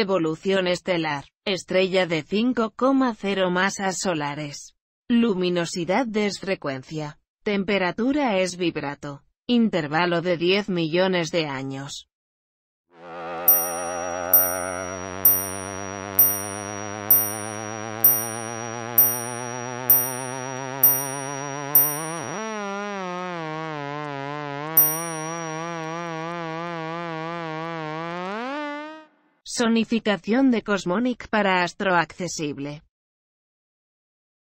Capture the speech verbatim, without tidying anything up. Evolución estelar. Estrella de cinco coma cero masas solares. Luminosidad es frecuencia. Temperatura es vibrato. Intervalo de diez millones de años. Sonificación de Cosmonic para Astroaccesible.